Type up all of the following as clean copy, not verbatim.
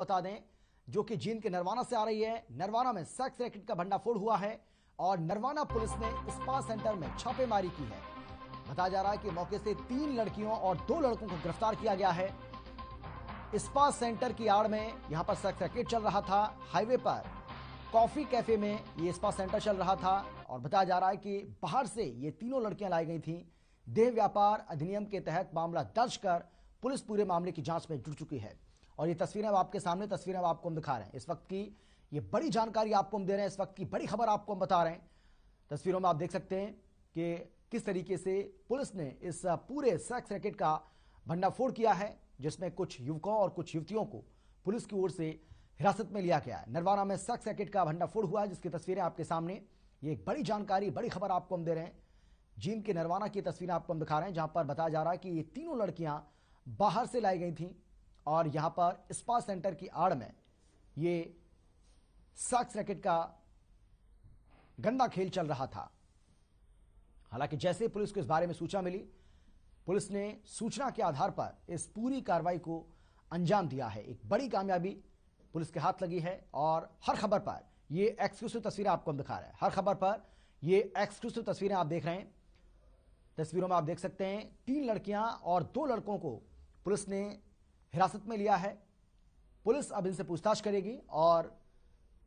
बता दें जो कि जींद के नरवाना से आ रही है। नरवाना में सेक्स रैकेट का भंडाफोड़ हुआ है और नरवाना पुलिस ने स्पा सेंटर में छापेमारी की है। बताया जा रहा है कि मौके से 3 लड़कियों और 2 लड़कों को गिरफ्तार किया गया है। स्पा सेंटर की आड़ में यहां पर सेक्स रैकेट चल रहा था। हाईवे पर कॉफी कैफे में ये स्पा सेंटर चल रहा था और बताया जा रहा है कि बाहर से ये तीनों लड़कियां लाई गई थी। देह व्यापार अधिनियम के तहत मामला दर्ज कर पुलिस पूरे मामले की जांच में जुट चुकी है। और ये तस्वीरें अब आपके सामने तस्वीरें आपको हम दिखा रहे हैं। इस वक्त की ये बड़ी जानकारी आपको हम दे रहे हैं, इस वक्त की बड़ी खबर आपको हम बता रहे हैं। तस्वीरों में आप देख सकते हैं कि किस तरीके से पुलिस ने इस पूरे सेक्स रैकेट का भंडाफोड़ किया है, जिसमें कुछ युवकों और कुछ युवतियों को पुलिस की ओर से हिरासत में लिया गया है। नरवाना में सेक्स रैकेट का भंडाफोड़ हुआ है, जिसकी तस्वीरें आपके सामने। ये एक बड़ी जानकारी, बड़ी खबर आपको हम दे रहे हैं। जींद के नरवाना की तस्वीरें आपको हम दिखा रहे हैं, जहां पर बताया जा रहा है कि ये तीनों लड़कियां बाहर से लाई गई थीं और यहां पर स्पा सेंटर की आड़ में ये सेक्स रैकेट का गंदा खेल चल रहा था। हालांकि जैसे पुलिस को इस बारे में सूचना मिली, पुलिस ने सूचना के आधार पर इस पूरी कार्रवाई को अंजाम दिया है। एक बड़ी कामयाबी पुलिस के हाथ लगी है। और हर खबर पर ये एक्सक्लूसिव तस्वीरें आपको हम दिखा रहे हैं। हर खबर पर ये एक्सक्लूसिव तस्वीरें आप देख रहे हैं। तस्वीरों में आप देख सकते हैं 3 लड़कियां और 2 लड़कों को पुलिस ने हिरासत में लिया है। पुलिस अब इनसे पूछताछ करेगी और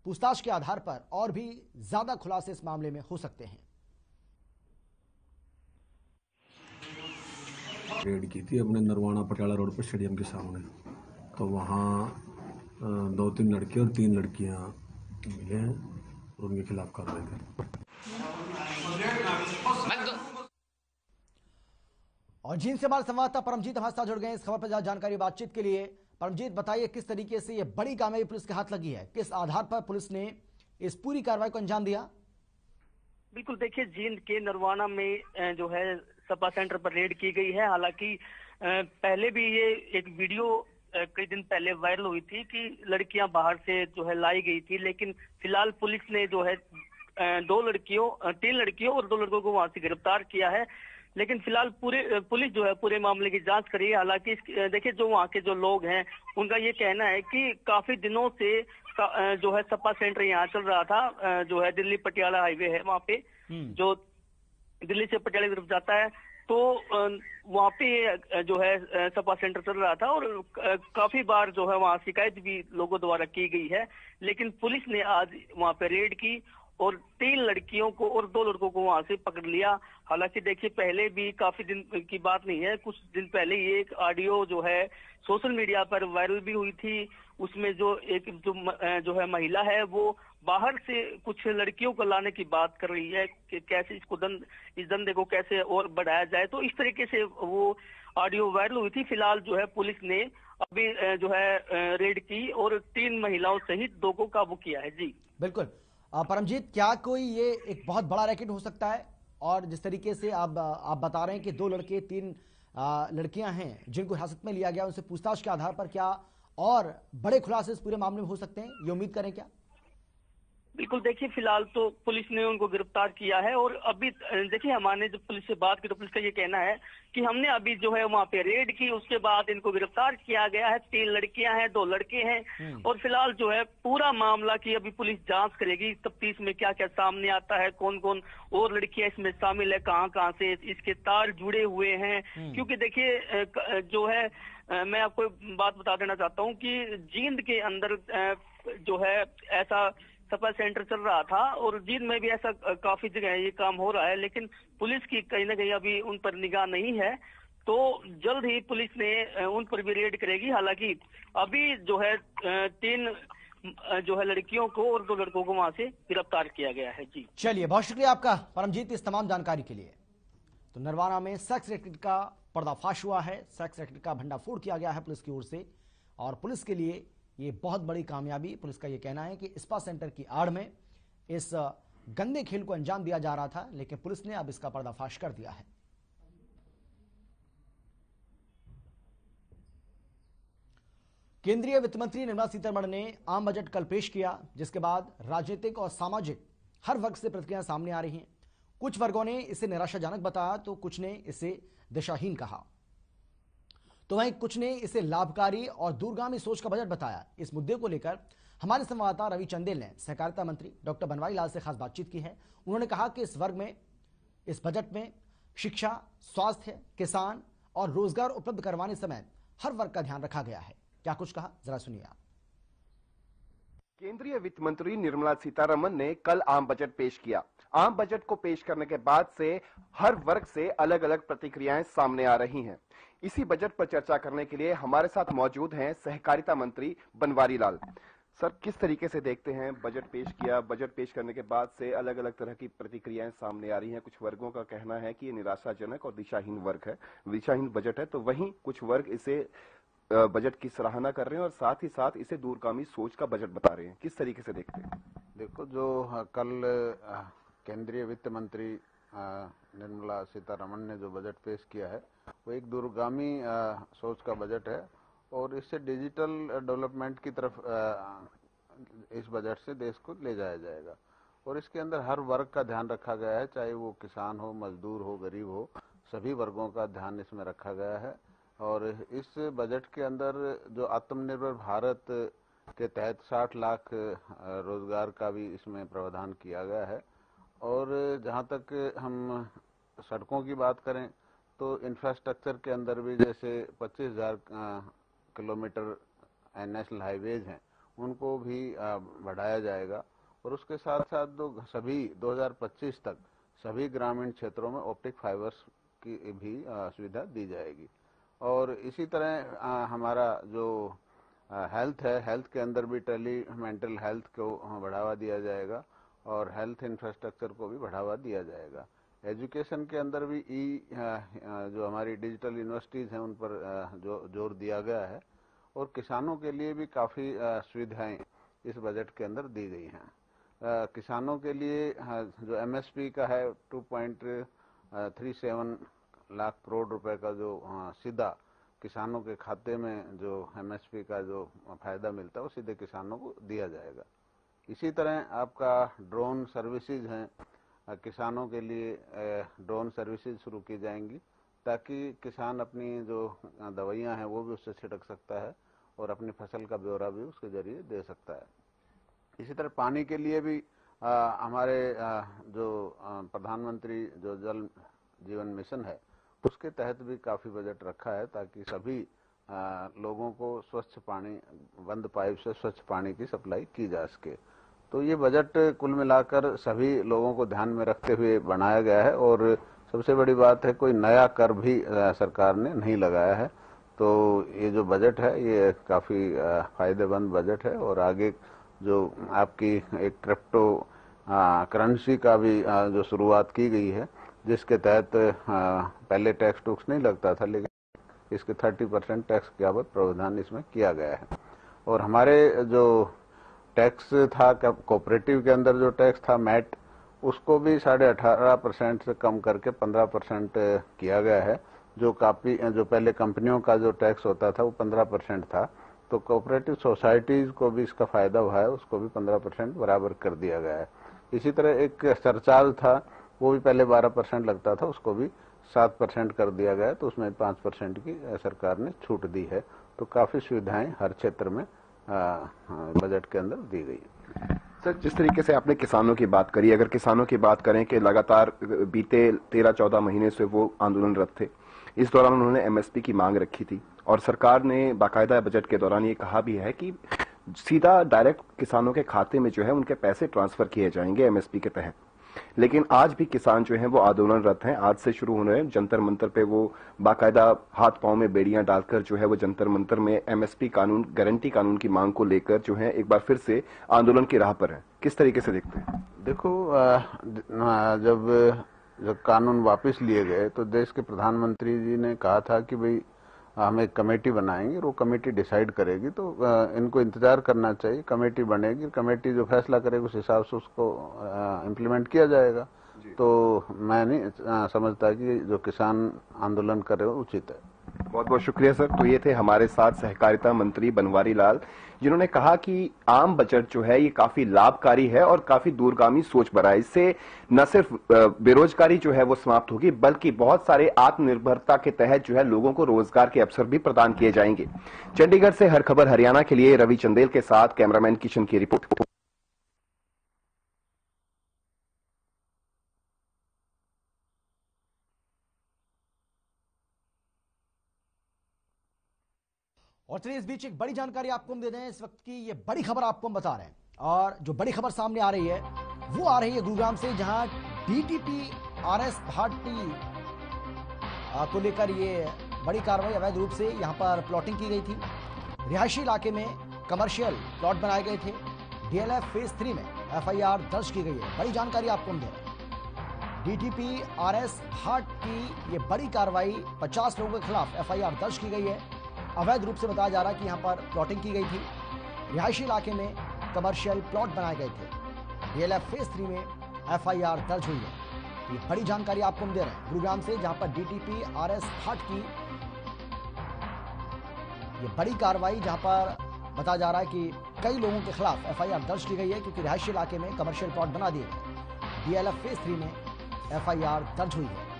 पूछताछ के आधार पर और भी ज्यादा खुलासे इस मामले में हो सकते हैं। रेड की थी अपने नरवाना पटियाला रोड पर स्टेडियम के सामने, तो वहाँ 2-3 लड़के और 3 लड़कियाँ मिले हैं और उनके खिलाफ कार्रवाई कर। और जींद से हमारे संवाददाता परमजीत हमारे साथ जुड़ गए इस खबर पर जानकारी बातचीत के लिए। परमजीत, बताइए किस तरीके से ये बड़ी कामयाबी पुलिस के हाथ लगी है, किस आधार पर पुलिस ने इस पूरी कार्रवाई को अंजाम दिया? बिल्कुल, देखिए जींद के नरवाना में जो है सपा सेंटर पर रेड की गई है। हालांकि पहले भी ये एक वीडियो कई दिन पहले वायरल हुई थी कि लड़कियां बाहर से जो है लाई गई थी, लेकिन फिलहाल पुलिस ने जो है 3 लड़कियों और 2 लड़कों को वहां से गिरफ्तार किया है। लेकिन फिलहाल पुलिस जो है पूरे मामले की जांच कर रही है। हालांकि देखिए जो वहाँ के जो लोग हैं उनका ये कहना है कि काफी दिनों से जो है सपा सेंटर यहाँ चल रहा था, जो है दिल्ली पटियाला हाईवे है, वहाँ पे जो दिल्ली से पटियाला की तरफ जाता है, तो वहाँ पे जो है सपा सेंटर चल रहा था और काफी बार जो है वहाँ शिकायत भी लोगों द्वारा की गई है। लेकिन पुलिस ने आज वहाँ पे रेड की और 3 लड़कियों को और 2 लड़कों को वहां से पकड़ लिया। हालांकि देखिए पहले भी काफी दिन की बात नहीं है, कुछ दिन पहले ये एक ऑडियो जो है सोशल मीडिया पर वायरल भी हुई थी। उसमें जो एक जो है महिला है वो बाहर से कुछ लड़कियों को लाने की बात कर रही है कि कैसे इसको इस धंधे को कैसे और बढ़ाया जाए, तो इस तरीके से वो ऑडियो वायरल हुई थी। फिलहाल जो है पुलिस ने अभी जो है रेड की और 3 महिलाओं सहित 2 को काबू किया है। जी बिल्कुल। परमजीत, क्या कोई ये एक बहुत बड़ा रैकेट हो सकता है? और जिस तरीके से आप बता रहे हैं कि 2 लड़के 3 लड़कियां हैं जिनको हिरासत में लिया गया, उनसे पूछताछ के आधार पर क्या और बड़े खुलासे इस पूरे मामले में हो सकते हैं, ये उम्मीद करें क्या? बिल्कुल, देखिए फिलहाल तो पुलिस ने उनको गिरफ्तार किया है और अभी देखिए हमारे जब पुलिस से बात की तो पुलिस का ये कहना है कि हमने अभी जो है वहाँ पे रेड की, उसके बाद इनको गिरफ्तार किया गया है। 3 लड़कियां हैं, 2 लड़के हैं और फिलहाल जो है पूरा मामला की अभी पुलिस जांच करेगी। तफ्तीश में क्या क्या सामने आता है, कौन कौन और लड़कियां इसमें शामिल है, कहाँ कहाँ से इसके तार जुड़े हुए हैं, क्योंकि देखिये जो है मैं आपको बात बता देना चाहता हूँ कि जींद के अंदर जो है ऐसा सपा सेंटर चल रहा था और जींद में भी ऐसा काफी जगह ये काम हो रहा है, लेकिन पुलिस की कहीं ना कहीं अभी उन पर निगाह नहीं है, तो जल्द ही पुलिस ने उन पर भी रेड करेगी। हालांकि अभी जो है 3 जो है लड़कियों को और 2 लड़कों को वहां से गिरफ्तार किया गया है। जी चलिए, बहुत शुक्रिया आपका परमजीत इस तमाम जानकारी के लिए। तो नरवाना में सेक्स रैकेट का पर्दाफाश हुआ है, सेक्स रैकेट का भंडाफोड़ किया गया है पुलिस की ओर से और पुलिस के लिए ये बहुत बड़ी कामयाबी। पुलिस का ये कहना है कि स्पा सेंटर की आड़ में इस गंदे खेल को अंजाम दिया जा रहा था, लेकिन पुलिस ने अब इसका पर्दाफाश कर दिया है। केंद्रीय वित्त मंत्री निर्मला सीतारमण ने आम बजट कल पेश किया, जिसके बाद राजनीतिक और सामाजिक हर वर्ग से प्रतिक्रियाएं सामने आ रही हैं। कुछ वर्गों ने इसे निराशाजनक बताया तो कुछ ने इसे दिशाहीन कहा। तो वहीं कुछ ने इसे लाभकारी और दूरगामी सोच का बजट बताया। इस मुद्दे को लेकर हमारे संवाददाता रवि चंदेल ने सहकारिता मंत्री डॉक्टर बनवारीलाल से खास बातचीत की है। उन्होंने कहा कि इस बजट में शिक्षा, स्वास्थ्य, किसान और रोजगार उपलब्ध करवाने समय हर वर्ग का ध्यान रखा गया है। क्या कुछ कहा, जरा सुनिए आप। केंद्रीय वित्त मंत्री निर्मला सीतारमण ने कल आम बजट पेश किया। आम बजट को पेश करने के बाद से हर वर्ग से अलग अलग प्रतिक्रियाएं सामने आ रही हैं। इसी बजट पर चर्चा करने के लिए हमारे साथ मौजूद हैं सहकारिता मंत्री बनवारी लाल। सर, किस तरीके से देखते हैं बजट पेश किया, बजट पेश करने के बाद से अलग अलग तरह की प्रतिक्रियाएं सामने आ रही हैं। कुछ वर्गों का कहना है कि ये निराशाजनक और दिशाहीन वर्ग है, दिशाहीन बजट है, तो वहीं कुछ वर्ग इसे बजट की सराहना कर रहे हैं और साथ ही साथ इसे दूरगामी सोच का बजट बता रहे हैं। किस तरीके से देखते हैं? देखो, जो कल केंद्रीय वित्त मंत्री निर्मला सीतारमण ने जो बजट पेश किया है वो एक दूरगामी सोच का बजट है और इससे डिजिटल डेवलपमेंट की तरफ इस बजट से देश को ले जाया जाएगा और इसके अंदर हर वर्ग का ध्यान रखा गया है, चाहे वो किसान हो, मजदूर हो, गरीब हो, सभी वर्गों का ध्यान इसमें रखा गया है। और इस बजट के अंदर जो आत्मनिर्भर भारत के तहत 60 लाख रोजगार का भी इसमें प्रावधान किया गया है। और जहाँ तक हम सड़कों की बात करें तो इंफ्रास्ट्रक्चर के अंदर भी जैसे 25,000 किलोमीटर नेशनल हाईवेज हैं उनको भी बढ़ाया जाएगा और उसके साथ साथ सभी 2025 तक सभी ग्रामीण क्षेत्रों में ऑप्टिक फाइबर्स की भी सुविधा दी जाएगी। और इसी तरह हमारा जो हेल्थ है, हेल्थ के अंदर भी टेली मेंटल हेल्थ को बढ़ावा दिया जाएगा और हेल्थ इंफ्रास्ट्रक्चर को भी बढ़ावा दिया जाएगा। एजुकेशन के अंदर भी जो हमारी डिजिटल यूनिवर्सिटीज़ हैं उन पर जोर दिया गया है और किसानों के लिए भी काफ़ी सुविधाएं इस बजट के अंदर दी गई हैं। किसानों के लिए जो एमएसपी का है 2.37 लाख करोड़ रुपए का जो सीधा किसानों के खाते में जो एमएसपी का जो फायदा मिलता है वो सीधे किसानों को दिया जाएगा। इसी तरह आपका ड्रोन सर्विसेज हैं, किसानों के लिए ड्रोन सर्विसेज शुरू की जाएंगी ताकि किसान अपनी जो दवाइयां हैं वो भी उससे छिड़क सकता है और अपनी फसल का ब्यौरा भी उसके जरिए दे सकता है। इसी तरह पानी के लिए भी हमारे जो प्रधानमंत्री जो जल जीवन मिशन है उसके तहत भी काफ़ी बजट रखा है ताकि सभी लोगों को स्वच्छ पानी, बंद पाइप से स्वच्छ पानी की सप्लाई की जा सके। तो ये बजट कुल मिलाकर सभी लोगों को ध्यान में रखते हुए बनाया गया है और सबसे बड़ी बात है कोई नया कर भी सरकार ने नहीं लगाया है। तो ये जो बजट है ये काफ़ी फायदेमंद बजट है और आगे जो आपकी एक क्रिप्टो करेंसी का भी जो शुरुआत की गई है जिसके तहत पहले टैक्स टूक्स नहीं लगता था लेकिन इसके 30% टैक्स के बाबत प्रावधान इसमें किया गया है। और हमारे जो टैक्स था कोऑपरेटिव के अंदर जो टैक्स था मैट उसको भी 18.5% से कम करके 15% किया गया है। जो पहले कंपनियों का जो टैक्स होता था वो 15% था तो कोऑपरेटिव सोसाइटीज़ को भी इसका फायदा हुआ है, उसको भी 15% बराबर कर दिया गया है। इसी तरह एक सरचार्ज था वो भी पहले 12% लगता था उसको भी 7% कर दिया गया तो उसमें 5% की सरकार ने छूट दी है। तो काफ़ी सुविधाएं हर क्षेत्र में बजट के अंदर दी गई। सर, जिस तरीके से आपने किसानों की बात करी, अगर किसानों की बात करें कि लगातार बीते 13-14 महीने से वो आंदोलनरत थे, इस दौरान उन्होंने MSP की मांग रखी थी और सरकार ने बाकायदा बजट के दौरान ये कहा भी है कि सीधा डायरेक्ट किसानों के खाते में जो है उनके पैसे ट्रांसफर किए जाएंगे MSP के तहत। लेकिन आज भी किसान जो हैं वो आंदोलनरत हैं। आज से शुरू हो रहे हैं, जंतर मंतर पे वो बाकायदा हाथ पांव में बेड़ियां डालकर जो है वो जंतर मंतर में MSP कानून, गारंटी कानून की मांग को लेकर जो है एक बार फिर से आंदोलन की राह पर हैं। किस तरीके से देखते हैं? देखो, जब कानून वापस लिए गए तो देश के प्रधानमंत्री जी ने कहा था कि भाई हम एक कमेटी बनाएंगे और वो कमेटी डिसाइड करेगी। तो इनको इंतजार करना चाहिए, कमेटी बनेगी, कमेटी जो फैसला करेगी उस हिसाब से उसको इम्प्लीमेंट किया जाएगा। तो मैं नहीं समझता कि जो किसान आंदोलन कर रहे हो उचित है। बहुत बहुत शुक्रिया सर। तो ये थे हमारे साथ सहकारिता मंत्री बनवारी लाल जिन्होंने कहा कि आम बजट जो है ये काफी लाभकारी है और काफी दूरगामी सोच बनाए। इससे न सिर्फ बेरोजगारी जो है वो समाप्त होगी, बल्कि बहुत सारे आत्मनिर्भरता के तहत जो है लोगों को रोजगार के अवसर भी प्रदान किए जाएंगे। चंडीगढ़ से हर खबर हरियाणा के लिए रवि चंदेल के साथ कैमरामैन किशन की रिपोर्ट। और चलिए इस बीच एक बड़ी जानकारी आपको हम दे रहे हैं इस वक्त की, ये बड़ी खबर आपको हम बता रहे हैं। और जो बड़ी खबर सामने आ रही है वो आ रही है गुरुग्राम से, जहां डीटीपी आरएस भट्टी को लेकर ये बड़ी कार्रवाई अवैध रूप से यहां पर प्लॉटिंग की गई थी। रिहायशी इलाके में कमर्शियल प्लॉट बनाए गए थे। डीएलएफ फेज 3 में एफआईआर दर्ज की गई है। बड़ी जानकारी आपको हम दे रहे हैं। डीटीपी आरएस भट्ट की ये बड़ी कार्रवाई, 50 लोगों के खिलाफ एफआईआर दर्ज की गई है। अवैध रूप से बताया जा रहा है कि यहाँ पर प्लॉटिंग की गई थी। रिहायशी इलाके में कमर्शियल प्लॉट बनाए गए थे। डीएलएफ फेज 3 में एफआईआर दर्ज हुई है। ये बड़ी जानकारी आपको हम दे रहे हैं गुरुग्राम से, जहां पर डीटीपी आरएस भट्ट की ये बड़ी कार्रवाई, जहां पर बताया जा रहा है कि कई लोगों के खिलाफ एफआईआर दर्ज की गई है, क्योंकि रिहायशी इलाके में कमर्शियल प्लॉट बना दिए गए। डीएलएफ फेज 3 में एफआईआर दर्ज हुई है।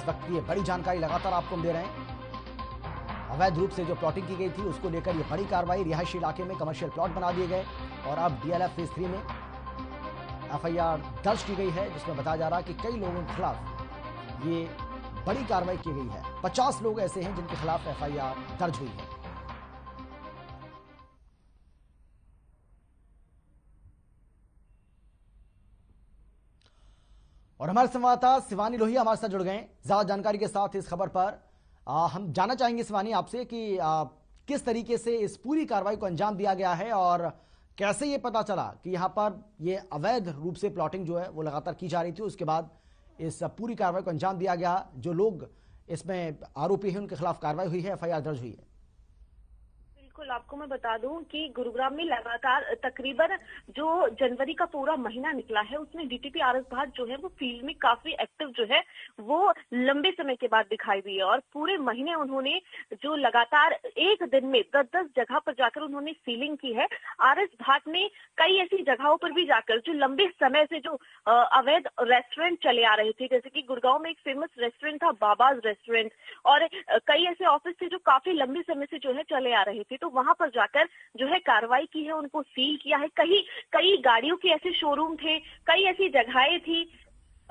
इस वक्त की ये बड़ी जानकारी लगातार आपको हम दे रहे हैं। अवैध रूप से जो प्लॉटिंग की गई थी उसको लेकर ये बड़ी कार्रवाई, रिहायशी इलाके में कमर्शियल प्लॉट बना दिए गए और अब डीएलएफ फेज 3 में एफआईआर दर्ज की गई है, जिसमें बताया जा रहा है कि कई लोगों के खिलाफ ये बड़ी कार्रवाई की गई है। 50 लोग ऐसे हैं जिनके खिलाफ एफआईआर दर्ज हुई है। और हमारे संवाददाता शिवानी लोहिया हमारे साथ जुड़ गए ज्यादा जानकारी के साथ इस खबर पर। हम जानना चाहेंगे शिवानी आपसे कि किस तरीके से इस पूरी कार्रवाई को अंजाम दिया गया है और कैसे ये पता चला कि यहाँ पर ये अवैध रूप से प्लॉटिंग जो है वो लगातार की जा रही थी, उसके बाद इस पूरी कार्रवाई को अंजाम दिया गया। जो लोग इसमें आरोपी हैं उनके खिलाफ कार्रवाई हुई है, एफआईआर दर्ज हुई है। आपको मैं बता दूं कि गुरुग्राम में लगातार तकरीबन जो जनवरी का पूरा महीना निकला है उसमें डीटीपी आरएस भारत जो है वो फील्ड में काफी एक्टिव जो है वो लंबे समय के बाद दिखाई दी है। और पूरे महीने उन्होंने जो लगातार एक दिन में 10-10 जगह पर जाकर उन्होंने सीलिंग की है। आरएस भारत ने कई ऐसी जगहों पर भी जाकर जो लंबे समय से जो अवैध रेस्टोरेंट चले आ रहे थे, जैसे की गुड़गांव में एक फेमस रेस्टोरेंट था बाबाज रेस्टोरेंट, और कई ऐसे ऑफिस थे जो काफी लंबे समय से जो है चले आ रहे थे, तो वहां पर जाकर जो है कार्रवाई की है, उनको सील किया है। कई गाड़ियों के ऐसे शोरूम थे, कई ऐसी जगहें थी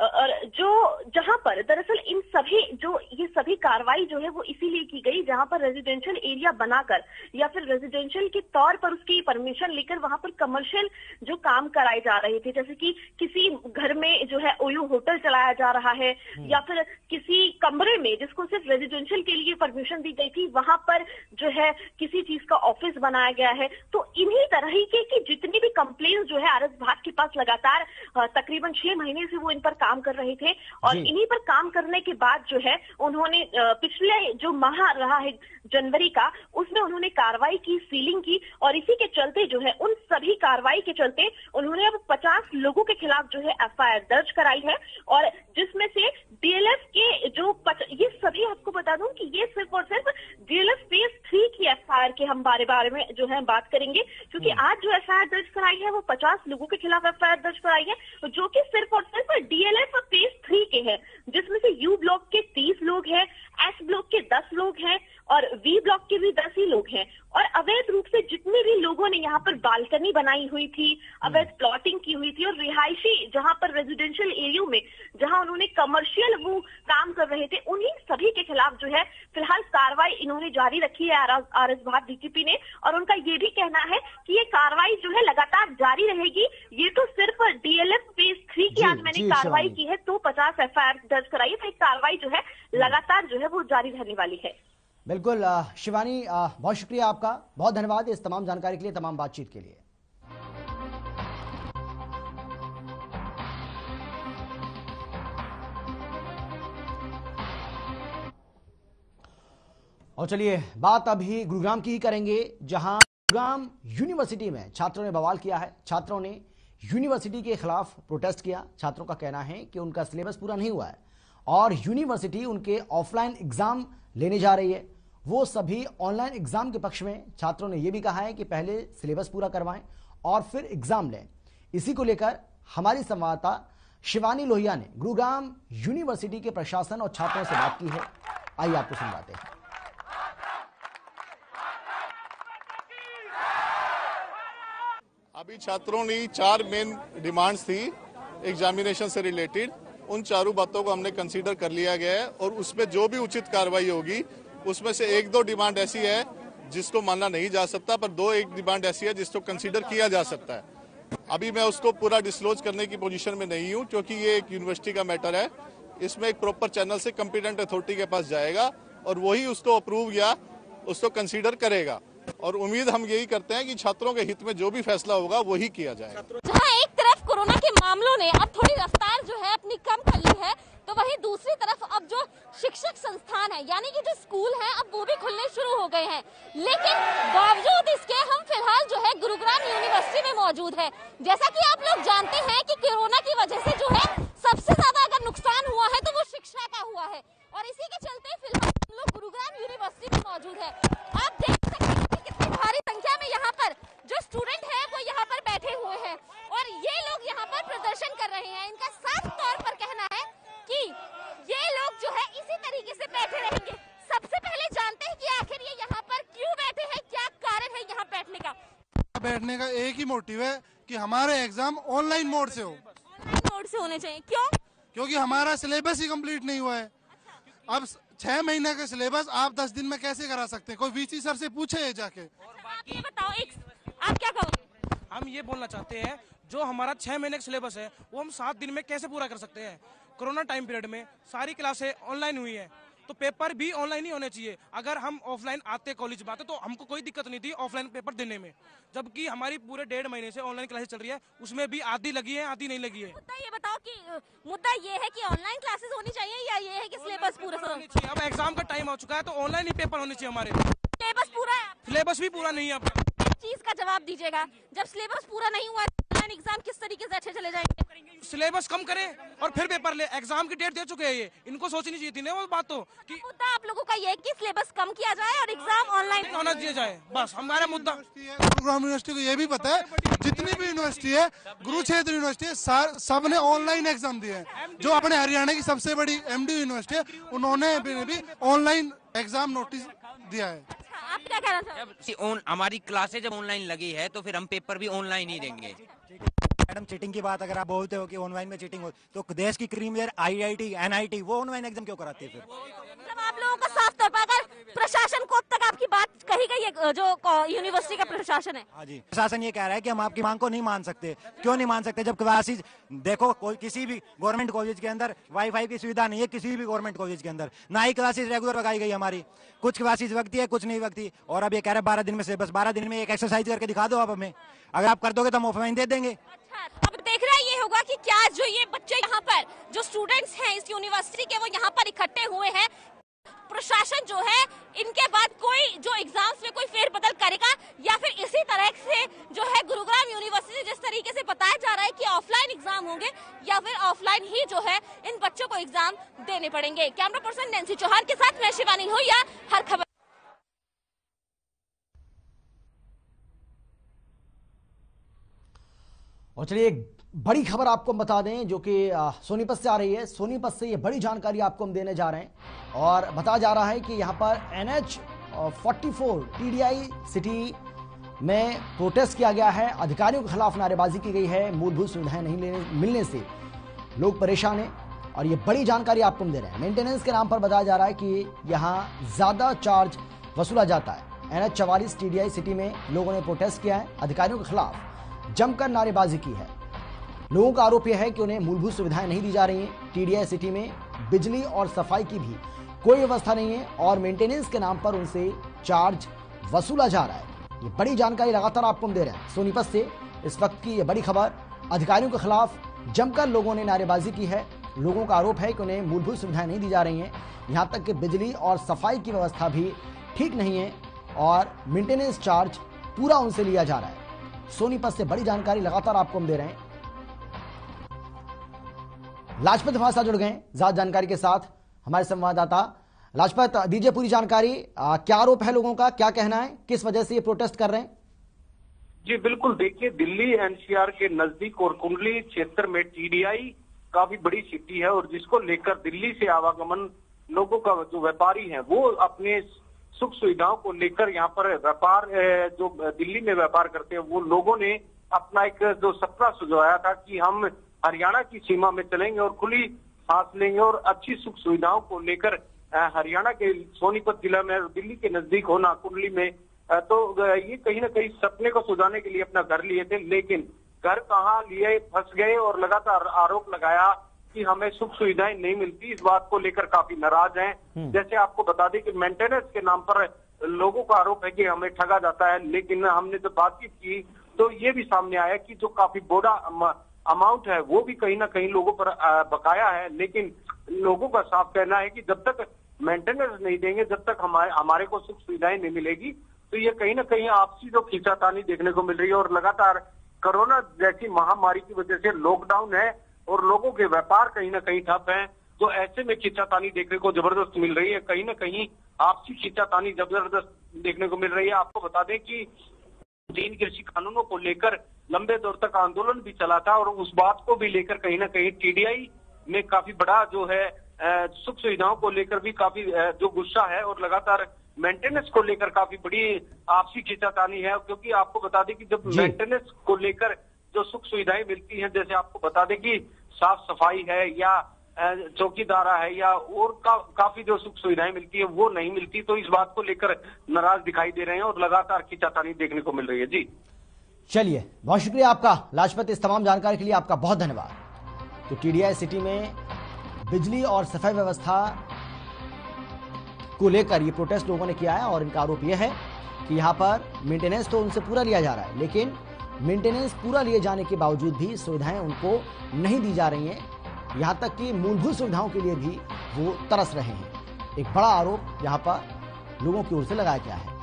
और जो जहां पर दरअसल इन सभी जो ये सभी कार्रवाई जो है वो इसीलिए की गई जहां पर रेजिडेंशियल एरिया बनाकर या फिर रेजिडेंशियल के तौर पर उसकी परमिशन लेकर वहां पर कमर्शियल जो काम कराए जा रहे थे, जैसे कि किसी घर में जो है ओयो होटल चलाया जा रहा है या फिर किसी कमरे में जिसको सिर्फ रेजिडेंशियल के लिए परमिशन दी गई थी वहां पर जो है किसी चीज का ऑफिस बनाया गया है। तो इन्हीं तरह की जितनी भी कंप्लेन जो है आरएस भाग के पास लगातार तकरीबन 6 महीने से वो इन पर काम कर रहे थे और इन्हीं पर काम करने के बाद जो है उन्होंने पिछले जो माह रहा है जनवरी का उसमें उन्होंने कार्रवाई की, सीलिंग की और इसी के चलते जो है उन सभी कार्रवाई के चलते उन्होंने अब 50 लोगों के खिलाफ जो है एफआईआर दर्ज कराई है। और जिसमें से डीएलएफ के जो ये सभी आपको बता दूं कि ये सिर्फ और सिर्फ डीएलएफ फेज 3 की एफआईआर के हम बारे में जो है बात करेंगे, क्योंकि आज जो एफआईआर दर्ज कराई है वो 50 लोगों के खिलाफ एफआईआर दर्ज कराई है जो कि सिर्फ और सिर्फ डीएलएफ फेज 3 के हैं, जिसमें से यू ब्लॉक के 30 लोग हैं, एस ब्लॉक के 10 लोग हैं और वी ब्लॉक के भी 10 ही लोग हैं। और अवैध रूप से जितने भी लोगों ने यहाँ पर बालकनी बनाई हुई थी, अवैध प्लॉटिंग की हुई थी और रिहायशी जहां पर रेजिडेंशियल एरियो में जहां उन्होंने कमर्शियल वो काम कर रहे थे, उन्हीं सभी के खिलाफ जो है फिलहाल कार्रवाई इन्होंने जारी रखी है आरएस भारत डीटीपी ने। और उनका ये भी कहना है कि ये कार्रवाई जो है लगातार जारी रहेगी। ये तो सिर्फ डीएलएफ फेज 3 की आज मैंने कार्रवाई की है, तो 50 एफआईआर दर्ज कराई है, कार्रवाई जो है लगातार जो है वो जारी रहने वाली है। बिल्कुल शिवानी, बहुत शुक्रिया आपका, बहुत धन्यवाद इस तमाम जानकारी के लिए, तमाम बातचीत के लिए। और चलिए बात अभी गुरुग्राम की ही करेंगे, जहां गुरुग्राम यूनिवर्सिटी में छात्रों ने बवाल किया है। छात्रों ने यूनिवर्सिटी के खिलाफ प्रोटेस्ट किया। छात्रों का कहना है कि उनका सिलेबस पूरा नहीं हुआ है और यूनिवर्सिटी उनके ऑफलाइन एग्जाम लेने जा रही है, वो सभी ऑनलाइन एग्जाम के पक्ष में। छात्रों ने यह भी कहा है कि पहले सिलेबस पूरा करवाएं और फिर एग्जाम लें। इसी को लेकर हमारी संवाददाता शिवानी लोहिया ने गुरुग्राम यूनिवर्सिटी के प्रशासन और छात्रों से बात की है। आइए आपको सुनवाते हैं। अभी छात्रों ने 4 मेन डिमांड्स थी एग्जामिनेशन से रिलेटेड, उन चारों बातों को हमने कंसीडर कर लिया गया है और उसमें जो भी उचित कार्रवाई होगी। उसमें से 1-2 डिमांड ऐसी है जिसको माना नहीं जा सकता, पर 2-1 डिमांड ऐसी है जिसको कंसीडर किया जा सकता है। अभी मैं उसको पूरा डिस्क्लोज करने की पोजीशन में नहीं हूं, क्योंकि ये एक यूनिवर्सिटी का मैटर है। इसमें एक प्रॉपर चैनल से कॉम्पिटेंट अथॉरिटी के पास जाएगा और वही उसको अप्रूव या उसको कंसीडर करेगा, और उम्मीद हम यही करते हैं कि छात्रों के हित में जो भी फैसला होगा वही किया जाएगा। जहाँ एक तरफ कोरोना के मामलों ने अब थोड़ी रफ्तार जो है अपनी कम कर ली है, तो वहीं दूसरी तरफ अब जो शिक्षक संस्थान है यानी कि जो स्कूल है अब वो भी खुलने शुरू हो गए हैं। लेकिन बावजूद इसके हम फिलहाल जो है गुरुग्राम यूनिवर्सिटी में मौजूद है। जैसा कि आप लोग जानते हैं कि कोरोना की वजह से जो है सबसे ज्यादा अगर नुकसान हुआ है तो वो शिक्षा का हुआ है, और इसी के चलते फिलहाल हम लोग गुरुग्राम यूनिवर्सिटी में मौजूद है। आप देख सकते हैं कि कितनी भारी संख्या में यहाँ पर जो स्टूडेंट है वो यहाँ पर बैठे हुए हैं और ये लोग यहाँ पर प्रदर्शन कर रहे हैं। इनका साफ तौर पर कहना है कि ये लोग जो है इसी तरीके से बैठे रहेंगे। सबसे पहले जानते हैं कि आखिर ये यहाँ पर क्यों बैठे हैं, क्या कारण है यहाँ बैठने का। एक ही मोटिव है कि हमारे एग्जाम ऑनलाइन मोड से हो, ऑनलाइन मोड से होने चाहिए। क्यों? क्योंकि हमारा सिलेबस ही कंप्लीट नहीं हुआ है। अच्छा। अब 6 महीने का सिलेबस आप 10 दिन में कैसे करा सकते हैं? कोई वीसी सर से पूछे जाके। बाकी बताओ, आप क्या कहोगे? हम ये बोलना चाहते हैं जो हमारा 6 महीने का सिलेबस है वो हम 7 दिन में कैसे पूरा कर सकते हैं। कोरोना टाइम पीरियड में सारी क्लासें ऑनलाइन हुई है तो पेपर भी ऑनलाइन ही होने चाहिए। अगर हम ऑफलाइन आते कॉलेज में आते तो हमको कोई दिक्कत नहीं थी ऑफलाइन पेपर देने में, जबकि हमारी पूरे 1.5 महीने से ऑनलाइन क्लासेस चल रही है, उसमें भी आधी लगी है आधी नहीं लगी है। मुद्दा ये है कि ऑनलाइन क्लासेस होनी चाहिए या ये है कि सिलेबस पूरा होना चाहिए। अब एग्जाम का टाइम आ चुका है तो ऑनलाइन ही पेपर होने चाहिए। हमारे सिलेबस पूरा है, सिलेबस भी पूरा नहीं है। आप चीज का जवाब दीजिएगा, जब सिलेबस पूरा नहीं हुआ एग्जाम किस तरीके से अच्छे चले जाएंगे? सिलेबस कम करें और फिर पेपर ले। एग्जाम की डेट दे चुके हैं ये, इनको सोचनी चाहिए थी ना वो बात। तो मुद्दा आप लोगों का ये कि सिलेबस कम किया जाए और एग्जाम ऑनलाइन होना दिया जाए, बस हमारा मुद्दा। गुरुग्राम यूनिवर्सिटी को ये भी पता है जितनी भी यूनिवर्सिटी है, गुरु क्षेत्र यूनिवर्सिटी है, सब ने ऑनलाइन एग्जाम दिए हैं। जो अपने हरियाणा की सबसे बड़ी MD यूनिवर्सिटी है उन्होंने भी ऑनलाइन एग्जाम नोटिस दिया है। आप क्या कह रहे हो? हमारी क्लासेज जब ऑनलाइन लगी है तो फिर हम पेपर भी ऑनलाइन ही देंगे। मैडम, चीटिंग की बात अगर आप बोलते हो कि ऑनलाइन में चीटिंग हो, तो देश की क्रीमियर IIT NIT वो ऑनलाइन एग्जाम क्यों कराती है? फिर मतलब आप लोगों का साफ तौर पर अगर प्रशासन को अब तक आपकी बात कही गई है, जो यूनिवर्सिटी का प्रशासन है। हाँ जी, प्रशासन ये कह रहा है कि हम आपकी मांग को नहीं मान सकते। क्यों नहीं मान सकते? जब क्लासेज देखो, कोई किसी भी गवर्नमेंट कॉलेज के अंदर Wi-Fi की सुविधा नहीं है, किसी भी गवर्नमेंट कॉलेज के अंदर ना ही क्लासेज रेगुलर लगाई गई हमारी। कुछ क्लासेज वक्त है, कुछ नहीं वक्त। और अब ये कह रहे हैं 12 दिन में सिलेबस, 12 दिन में एक एक्सरसाइज करके दिखा दो आप हमें। अगर आप कर दोगे तो हम ऑफलाइन दे देंगे। अब देखना ये होगा कि क्या जो ये बच्चे यहाँ पर जो स्टूडेंट्स हैं इस यूनिवर्सिटी के वो यहाँ पर इकट्ठे हुए हैं, प्रशासन जो है इनके बाद कोई जो एग्जाम्स में कोई फेरबदल करेगा या फिर इसी तरह से जो है गुरुग्राम यूनिवर्सिटी जिस तरीके से बताया जा रहा है कि ऑफलाइन एग्जाम होंगे या फिर ऑफलाइन ही जो है इन बच्चों को एग्जाम देने पड़ेंगे। कैमरा पर्सन नैन्सी चौहान के साथ मैं शिवानी लोहिया, हर खबर। और चलिए एक बड़ी खबर आपको बता दें जो कि सोनीपत से आ रही है। सोनीपत से ये बड़ी जानकारी आपको हम देने जा रहे हैं और बताया जा रहा है कि यहाँ पर NH 44 TDI सिटी में प्रोटेस्ट किया गया है। अधिकारियों के खिलाफ नारेबाजी की गई है। मूलभूत सुविधाएं नहीं मिलने से लोग परेशान हैं और ये बड़ी जानकारी आपको हम दे रहे हैं। मेंटेनेंस के नाम पर बताया जा रहा है कि यहाँ ज्यादा चार्ज वसूला जाता है। NH 44 TDI सिटी में लोगों ने प्रोटेस्ट किया है, अधिकारियों के खिलाफ जमकर नारेबाजी की है। लोगों का आरोप यह है कि उन्हें मूलभूत सुविधाएं नहीं दी जा रही हैं। TDI सिटी में बिजली और सफाई की भी कोई व्यवस्था नहीं है और मेंटेनेंस के नाम पर उनसे चार्ज वसूला जा रहा है। ये बड़ी जानकारी लगातार आपको हम दे रहे हैं सोनीपत से। इस वक्त की ये बड़ी खबर, अधिकारियों के खिलाफ जमकर लोगों ने नारेबाजी की है। लोगों का आरोप है कि उन्हें मूलभूत सुविधाएं नहीं दी जा रही हैं, यहाँ तक कि बिजली और सफाई की व्यवस्था भी ठीक नहीं है और मेंटेनेंस चार्ज पूरा उनसे लिया जा रहा है। सोनीपत से बड़ी जानकारी लगातार आपको हम दे रहे हैं। लाजपत हमारे साथ जुड़ गए हैं ज्यादा जानकारी के साथ हमारे संवाददाता। लाजपत, दीजिए पूरी जानकारी, क्या आरोप है लोगों का, क्या कहना है, किस वजह से ये प्रोटेस्ट कर रहे हैं? जी बिल्कुल, देखिए दिल्ली एनसीआर के नजदीक और कुंडली क्षेत्र में टीडीआई काफी बड़ी सिटी है और जिसको लेकर दिल्ली से आवागमन लोगों का जो व्यापारी है वो अपने सुख सुविधाओं को लेकर यहाँ पर व्यापार जो दिल्ली में व्यापार करते हैं वो लोगों ने अपना एक जो सपना सुझाया था कि हम हरियाणा की सीमा में चलेंगे और खुली सांस लेंगे और अच्छी सुख सुविधाओं को लेकर हरियाणा के सोनीपत जिला में दिल्ली के नजदीक होना कुंडली में, तो ये कहीं ना कहीं सपने को सुझाने के लिए अपना घर लिए थे, लेकिन घर कहाँ लिए फंस गए और लगातार आरोप लगाया कि हमें सुख सुविधाएं नहीं मिलती। इस बात को लेकर काफी नाराज हैं। जैसे आपको बता दें कि मेंटेनेंस के नाम पर लोगों का आरोप है कि हमें ठगा जाता है, लेकिन हमने जब बातचीत की तो ये भी सामने आया कि जो काफी बड़ा अमाउंट है वो भी कहीं ना कहीं लोगों पर बकाया है, लेकिन लोगों का साफ कहना है कि जब तक मेंटेनेंस नहीं देंगे, जब तक हमारे को सुख सुविधाएं नहीं मिलेगी। तो ये कहीं ना कहीं आपसी जो खींचातानी देखने को मिल रही है और लगातार कोरोना जैसी महामारी की वजह से लॉकडाउन है और लोगों के व्यापार कहीं ना कहीं ठप है, तो ऐसे में खींचातानी देखने को जबरदस्त मिल रही है, कहीं ना कहीं आपसी खींचातानी जबरदस्त देखने को मिल रही है। आपको बता दें कि 3 कृषि कानूनों को लेकर लंबे दौर तक आंदोलन भी चला था और उस बात को भी लेकर कहीं ना कहीं टीडीआई में काफी बड़ा जो है सुख सुविधाओं को लेकर भी काफी जो गुस्सा है और लगातार मेंटेनेंस को लेकर काफी बड़ी आपसी खींचातानी है, क्योंकि आपको बता दें कि जब मेंटेनेंस को लेकर जो सुख सुविधाएं मिलती हैं, जैसे आपको बता दें कि साफ सफाई है या चौकीदारा है या और काफी जो सुख सुविधाएं मिलती है वो नहीं मिलती, तो इस बात को लेकर नाराज दिखाई दे रहे हैं और लगातार खींचातानी देखने को मिल रही है। जी चलिए, बहुत शुक्रिया आपका लाजपत, इस तमाम जानकारी के लिए आपका बहुत धन्यवाद। तो टीडीआई सिटी में बिजली और सफाई व्यवस्था को लेकर ये प्रोटेस्ट लोगों ने किया है और इनका आरोप यह है कि यहाँ पर मेंटेनेंस तो उनसे पूरा लिया जा रहा है, लेकिन मेंटेनेंस पूरा लिए जाने के बावजूद भी सुविधाएं उनको नहीं दी जा रही हैं, यहाँ तक कि मूलभूत सुविधाओं के लिए भी वो तरस रहे हैं। एक बड़ा आरोप यहाँ पर लोगों की ओर से लगाया गया है।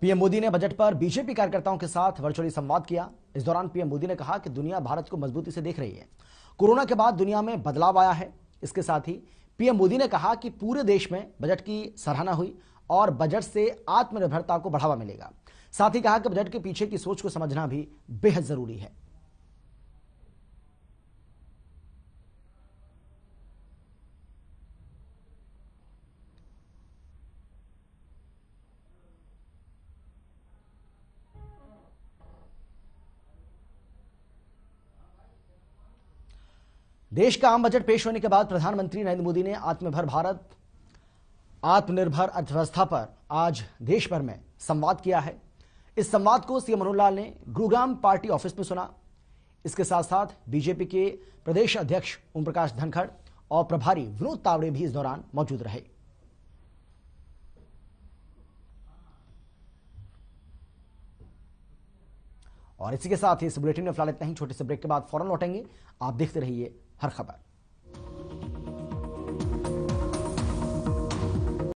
पीएम मोदी ने बजट पर बीजेपी कार्यकर्ताओं के साथ वर्चुअली संवाद किया। इस दौरान पीएम मोदी ने कहा कि दुनिया भारत को मजबूती से देख रही है, कोरोना के बाद दुनिया में बदलाव आया है। इसके साथ ही पीएम मोदी ने कहा कि पूरे देश में बजट की सराहना हुई और बजट से आत्मनिर्भरता को बढ़ावा मिलेगा। साथ ही कहा कि बजट के पीछे की सोच को समझना भी बेहद जरूरी है। देश का आम बजट पेश होने के बाद प्रधानमंत्री नरेंद्र मोदी ने आत्मनिर्भर भारत, आत्मनिर्भर अर्थव्यवस्था पर आज देश भर में संवाद किया है। इस संवाद को सीएम मनोहर लाल ने गुरुग्राम पार्टी ऑफिस में सुना। इसके साथ साथ बीजेपी के प्रदेश अध्यक्ष ओम प्रकाश धनखड़ और प्रभारी विनोद तावड़े भी इस दौरान मौजूद रहे। और इसी के साथ इस बुलेटिन में फिलहाल इतना ही। छोटे से ब्रेक के बाद फौरन लौटेंगे, आप देखते रहिए हर खबर।